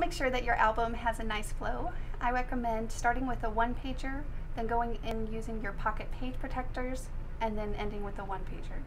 help make sure that your album has a nice flow, I recommend starting with a one-pager, then going in using your pocket page protectors, and then ending with a one-pager.